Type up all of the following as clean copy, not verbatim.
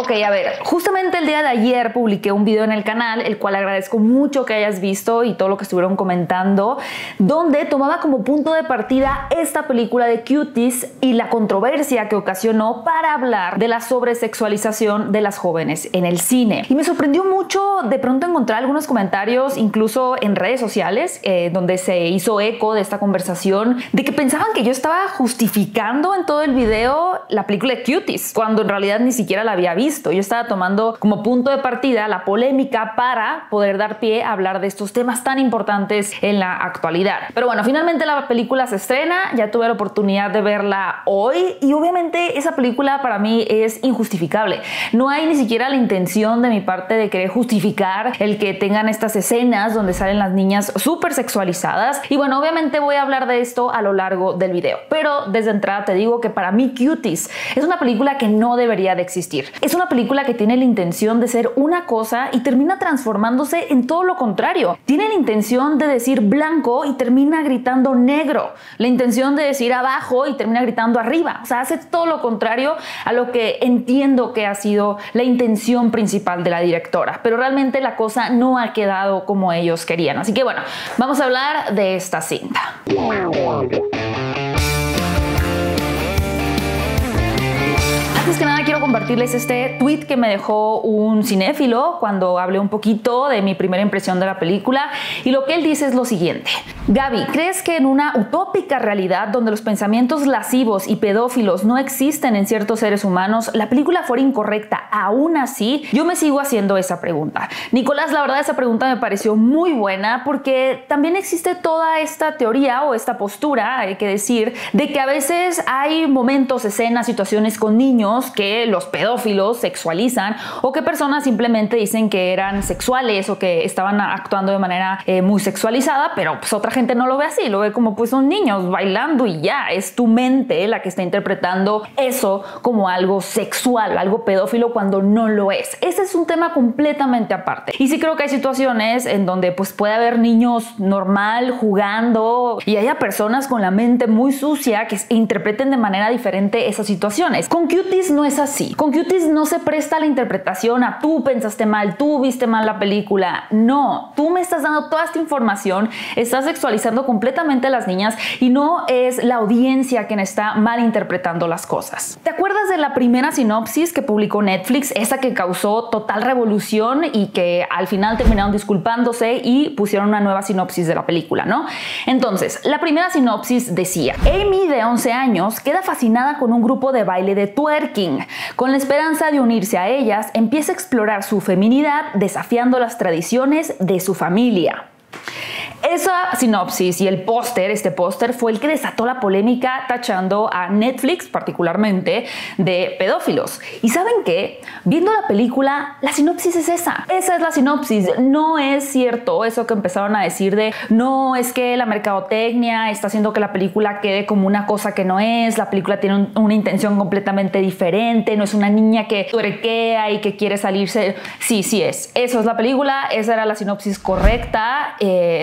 Ok, a ver, justamente el día de ayer publiqué un video en el canal, el cual agradezco mucho que hayas visto y todo lo que estuvieron comentando, donde tomaba como punto de partida esta película de Cuties y la controversia que ocasionó para hablar de la sobresexualización de las jóvenes en el cine. Y me sorprendió mucho de pronto encontrar algunos comentarios, incluso en redes sociales, donde se hizo eco de esta conversación, de que pensaban que yo estaba justificando en todo el video la película de Cuties, cuando en realidad ni siquiera la había visto. Yo estaba tomando como punto de partida la polémica para poder dar pie a hablar de estos temas tan importantes en la actualidad. Pero bueno, finalmente la película se estrena, ya tuve la oportunidad de verla hoy y obviamente esa película para mí es injustificable. No hay ni siquiera la intención de mi parte de querer justificar el que tengan estas escenas donde salen las niñas súper sexualizadas. Y bueno, obviamente voy a hablar de esto a lo largo del video, pero desde entrada te digo que para mí Cuties es una película que no debería de existir. Es una película que tiene la intención de ser una cosa y termina transformándose en todo lo contrario. Tiene la intención de decir blanco y termina gritando negro. La intención de decir abajo y termina gritando arriba. O sea, hace todo lo contrario a lo que entiendo que ha sido la intención principal de la directora. Pero realmente la cosa no ha quedado como ellos querían. Así que bueno, vamos a hablar de esta cinta. Antes que nada quiero compartirles este tweet que me dejó un cinéfilo cuando hablé un poquito de mi primera impresión de la película, y lo que él dice es lo siguiente: Gaby, ¿crees que en una utópica realidad donde los pensamientos lascivos y pedófilos no existen en ciertos seres humanos, la película fuera incorrecta? Aún así, yo me sigo haciendo esa pregunta. Nicolás, la verdad esa pregunta me pareció muy buena porque también existe toda esta teoría o esta postura, hay que decir, de que a veces hay momentos, escenas, situaciones con niños que los pedófilos sexualizan o que personas simplemente dicen que eran sexuales o que estaban actuando de manera muy sexualizada, pero pues otra gente no lo ve así, lo ve como pues son niños bailando y ya, es tu mente la que está interpretando eso como algo sexual, algo pedófilo cuando no lo es. Ese es un tema completamente aparte. Y sí creo que hay situaciones en donde pues puede haber niños normal jugando y haya personas con la mente muy sucia que interpreten de manera diferente esas situaciones. Con Cuties no es así. Con Cuties no se presta la interpretación a tú pensaste mal, tú viste mal la película. No, tú me estás dando toda esta información, estás sexualizando completamente a las niñas y no es la audiencia quien está malinterpretando las cosas. ¿Te acuerdas de la primera sinopsis que publicó Netflix? Esa que causó total revolución y que al final terminaron disculpándose y pusieron una nueva sinopsis de la película, ¿no? Entonces, la primera sinopsis decía: Amy, de 11 años, queda fascinada con un grupo de baile de twerking. Con la esperanza de unirse a ellas, empieza a explorar su feminidad desafiando las tradiciones de su familia. Esa sinopsis y el póster, este póster, fue el que desató la polémica tachando a Netflix particularmente de pedófilos. ¿Y saben qué? Viendo la película, la sinopsis es esa. Esa es la sinopsis. No es cierto eso que empezaron a decir de no, es que la mercadotecnia está haciendo que la película quede como una cosa que no es, la película tiene una intención completamente diferente, no es una niña que tuerquea y que quiere salirse. Sí, sí es. Eso es la película, esa era la sinopsis correcta.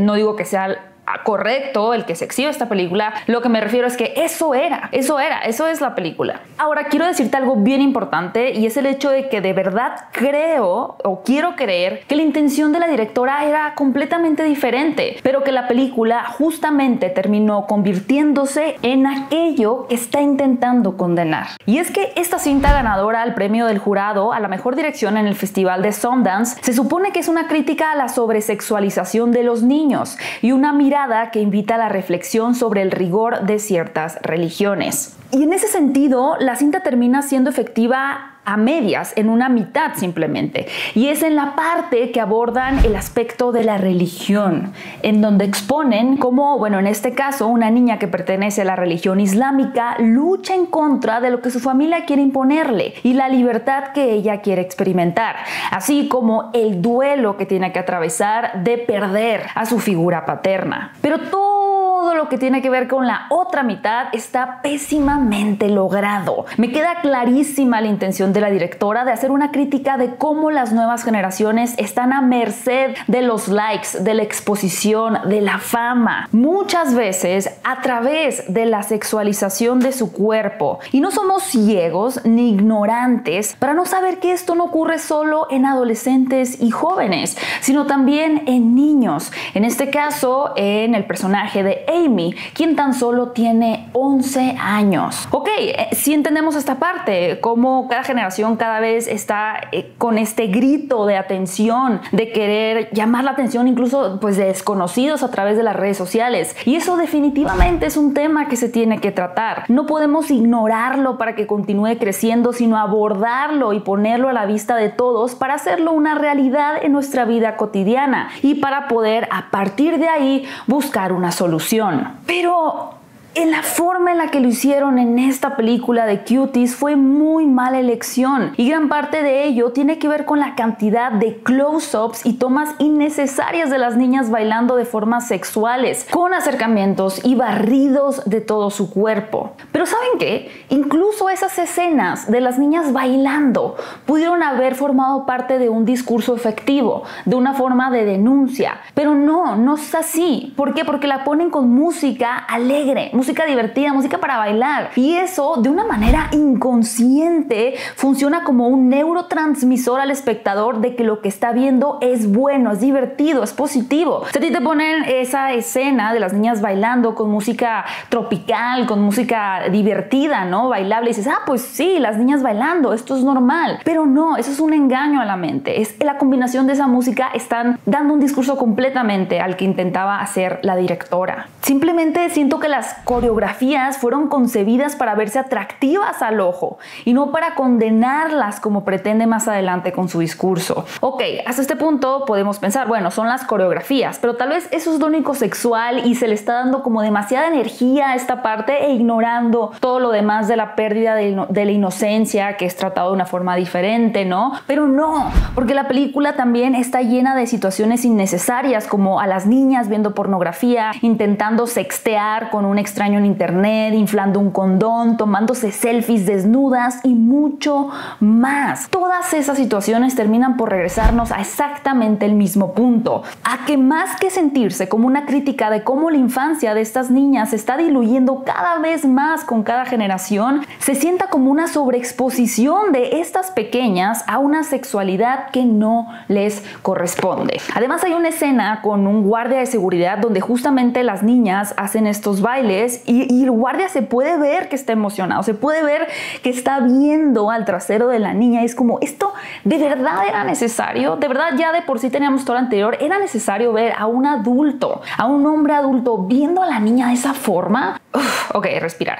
No digo que sea correcto el que se exhibe esta película, lo que me refiero es que eso es la película. Ahora quiero decirte algo bien importante, y es el hecho de que de verdad creo, o quiero creer, que la intención de la directora era completamente diferente, pero que la película justamente terminó convirtiéndose en aquello que está intentando condenar. Y es que esta cinta ganadora al premio del jurado a la mejor dirección en el festival de Sundance se supone que es una crítica a la sobresexualización de los niños y una mirada que invita a la reflexión sobre el rigor de ciertas religiones. Y en ese sentido, la cinta termina siendo efectiva a medias, en una mitad simplemente. Y es en la parte que abordan el aspecto de la religión, en donde exponen cómo, bueno, en este caso, una niña que pertenece a la religión islámica lucha en contra de lo que su familia quiere imponerle y la libertad que ella quiere experimentar, así como el duelo que tiene que atravesar de perder a su figura paterna. Pero todo todo lo que tiene que ver con la otra mitad está pésimamente logrado. Me queda clarísima la intención de la directora de hacer una crítica de cómo las nuevas generaciones están a merced de los likes, de la exposición, de la fama, muchas veces a través de la sexualización de su cuerpo. Y no somos ciegos ni ignorantes para no saber que esto no ocurre solo en adolescentes y jóvenes, sino también en niños. En este caso, en el personaje de Amy, quien tan solo tiene 11 años. Ok, sí entendemos esta parte, cómo cada generación cada vez está con este grito de atención, de querer llamar la atención incluso pues de desconocidos a través de las redes sociales. Y eso definitivamente es un tema que se tiene que tratar. No podemos ignorarlo para que continúe creciendo, sino abordarlo y ponerlo a la vista de todos para hacerlo una realidad en nuestra vida cotidiana y para poder a partir de ahí buscar una solución. Pero en la forma en la que lo hicieron en esta película de Cuties fue muy mala elección, y gran parte de ello tiene que ver con la cantidad de close-ups y tomas innecesarias de las niñas bailando de formas sexuales, con acercamientos y barridos de todo su cuerpo. Pero ¿saben qué? Incluso esas escenas de las niñas bailando pudieron haber formado parte de un discurso efectivo, de una forma de denuncia, pero no es así. ¿Por qué? Porque la ponen con música alegre, música divertida, música para bailar. Y eso, de una manera inconsciente, funciona como un neurotransmisor al espectador de que lo que está viendo es bueno, es divertido, es positivo. Si a ti te ponen esa escena de las niñas bailando con música tropical, con música divertida, ¿no? Bailable, y dices, ah, pues sí, las niñas bailando, esto es normal. Pero no, eso es un engaño a la mente. Es la combinación de esa música, están dando un discurso completamente al que intentaba hacer la directora. Simplemente siento que las coreografías fueron concebidas para verse atractivas al ojo y no para condenarlas como pretende más adelante con su discurso. Ok, hasta este punto podemos pensar, bueno, son las coreografías, pero tal vez eso es lo único sexual y se le está dando como demasiada energía a esta parte e ignorando todo lo demás de la pérdida de la inocencia, que es tratado de una forma diferente, ¿no? Pero no, porque la película también está llena de situaciones innecesarias, como a las niñas viendo pornografía, intentando sextear con un extraño en internet, inflando un condón, tomándose selfies desnudas y mucho más. Todas esas situaciones terminan por regresarnos a exactamente el mismo punto, a que más que sentirse como una crítica de cómo la infancia de estas niñas se está diluyendo cada vez más con cada generación, se sienta como una sobreexposición de estas pequeñas a una sexualidad que no les corresponde. Además, hay una escena con un guardia de seguridad donde justamente las niñas hacen estos bailes y el guardia se puede ver que está emocionado, se puede ver que está viendo al trasero de la niña. Es como, ¿esto de verdad era necesario? De verdad, ya de por sí teníamos todo lo anterior, ¿era necesario ver a un adulto, a un hombre adulto viendo a la niña de esa forma? Uf, ok, respirar.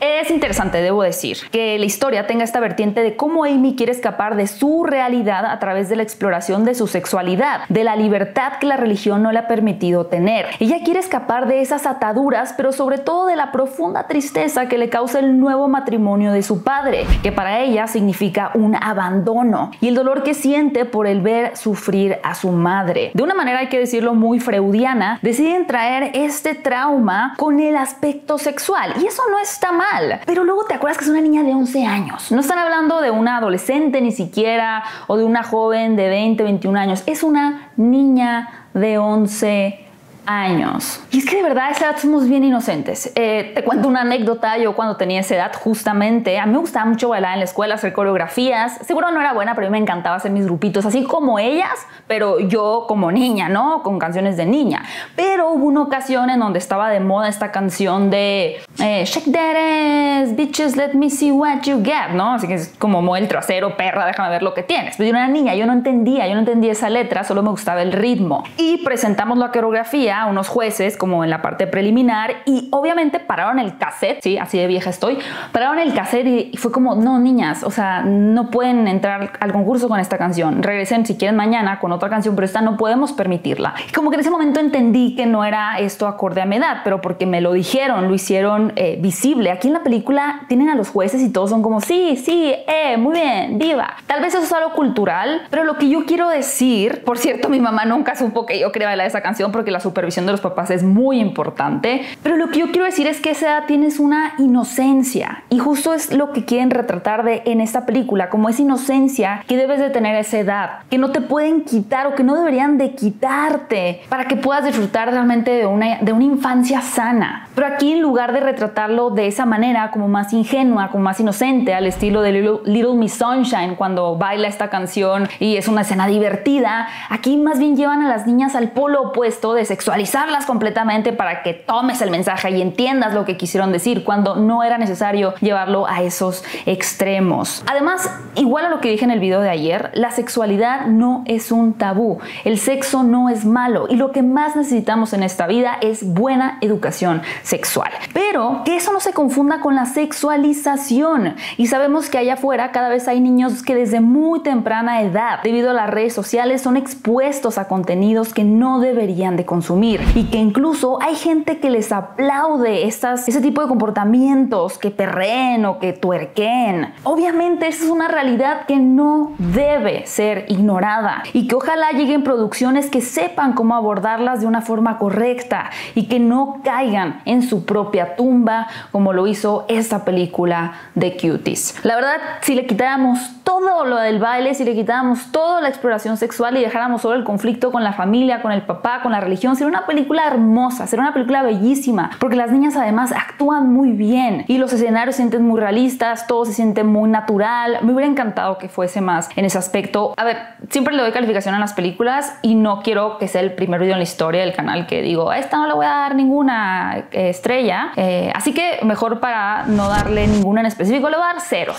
Es interesante, debo decir, que la historia tenga esta vertiente de cómo Amy quiere escapar de su realidad a través de la exploración de su sexualidad, de la libertad que la religión no le ha permitido tener. Ella quiere escapar de esas ataduras, pero sobre todo de la profunda tristeza que le causa el nuevo matrimonio de su padre, que para ella significa un abandono, y el dolor que siente por el ver sufrir a su madre. De una manera, hay que decirlo, muy freudiana, deciden traer este trauma con el aspecto sexual, y eso no está mal, pero luego te acuerdas que es una niña de 11 años. No están hablando de una adolescente ni siquiera, o de una joven de 20, 21 años, es una niña de 11 años. Y es que de verdad a esa edad somos bien inocentes. Te cuento una anécdota. Yo cuando tenía esa edad, justamente, a mí me gustaba mucho bailar en la escuela, hacer coreografías. Seguro no era buena, pero a mí me encantaba hacer mis grupitos, así como ellas, pero yo como niña, ¿no? Con canciones de niña. Pero hubo una ocasión en donde estaba de moda esta canción de Shake that ass, bitches, let me see what you get, ¿no? Así que es como mueve el trasero, perra, déjame ver lo que tienes. Pero yo era niña, yo no entendía esa letra, solo me gustaba el ritmo. Y presentamos la coreografía a unos jueces, como en la parte preliminar, y obviamente pararon el cassette, sí, así de vieja estoy, pararon el cassette y fue como, no, niñas, o sea, no pueden entrar al concurso con esta canción, regresen si quieren mañana con otra canción, pero esta no podemos permitirla. Y como que en ese momento entendí que no era esto acorde a mi edad, pero porque me lo dijeron, lo hicieron visible. Aquí en la película tienen a los jueces y todos son como, sí, muy bien, viva. Tal vez eso es algo cultural, pero lo que yo quiero decir, por cierto, mi mamá nunca supo que yo quería bailar esa canción porque la super supervisión de los papás es muy importante, pero lo que yo quiero decir es que a esa edad tienes una inocencia y justo es lo que quieren retratar en esta película, como esa inocencia que debes de tener a esa edad, que no te pueden quitar o que no deberían de quitarte para que puedas disfrutar realmente de una infancia sana. Pero aquí, en lugar de retratarlo de esa manera, como más ingenua, como más inocente, al estilo de Little Miss Sunshine, cuando baila esta canción y es una escena divertida, aquí más bien llevan a las niñas al polo opuesto de sexualizarlas completamente para que tomes el mensaje y entiendas lo que quisieron decir, cuando no era necesario llevarlo a esos extremos. Además, igual a lo que dije en el video de ayer, la sexualidad no es un tabú, el sexo no es malo y lo que más necesitamos en esta vida es buena educación sexual. Pero que eso no se confunda con la sexualización, y sabemos que allá afuera cada vez hay niños que desde muy temprana edad, debido a las redes sociales, son expuestos a contenidos que no deberían de consumir y que incluso hay gente que les aplaude ese tipo de comportamientos, que perreen o que tuerquen. Obviamente esa es una realidad que no debe ser ignorada y que ojalá lleguen producciones que sepan cómo abordarlas de una forma correcta y que no caigan en su propia tumba como lo hizo esta película de Cuties. La verdad, si le quitáramos todo lo del baile, si le quitáramos toda la exploración sexual y dejáramos solo el conflicto con la familia, con el papá, con la religión, sería una película hermosa, sería una película bellísima, porque las niñas además actúan muy bien y los escenarios se sienten muy realistas, todo se siente muy natural. Me hubiera encantado que fuese más en ese aspecto. A ver, siempre le doy calificación a las películas y no quiero que sea el primer video en la historia del canal que digo, a esta no le voy a dar ninguna estrella, así que mejor para no darle ninguna en específico le voy a dar 0.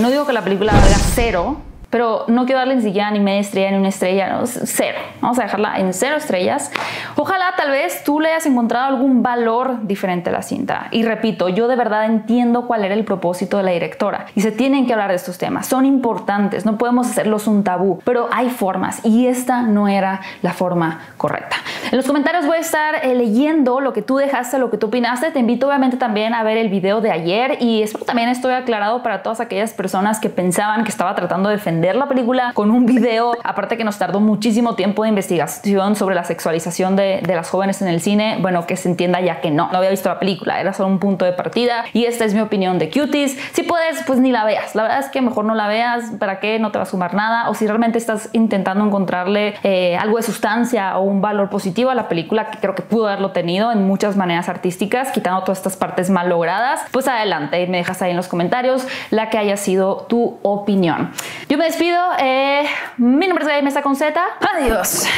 No digo que la película valga 0, pero no quiero darle ni siquiera ni media estrella ni una estrella, no, 0. Vamos a dejarla en 0 estrellas. Ojalá tal vez tú le hayas encontrado algún valor diferente a la cinta. Y repito, yo de verdad entiendo cuál era el propósito de la directora. Y se tienen que hablar de estos temas, son importantes, no podemos hacerlos un tabú. Pero hay formas y esta no era la forma correcta. En los comentarios voy a estar leyendo lo que tú dejaste, lo que tú opinaste. Te invito obviamente también a ver el video de ayer y espero también estoy aclarado para todas aquellas personas que pensaban que estaba tratando de defender la película con un video, aparte que nos tardó muchísimo tiempo de investigación sobre la sexualización de las jóvenes en el cine. Bueno, que se entienda ya que no había visto la película, era solo un punto de partida y esta es mi opinión de Cuties. Si puedes, pues ni la veas, la verdad es que mejor no la veas, ¿para qué? No te va a sumar nada, o si realmente estás intentando encontrarle algo de sustancia o un valor positivo a la película, que creo que pudo haberlo tenido en muchas maneras artísticas, quitando todas estas partes mal logradas, pues adelante, me dejas ahí en los comentarios la que haya sido tu opinión. Yo me despido, mi nombre es Gaby Meza con Z, adiós.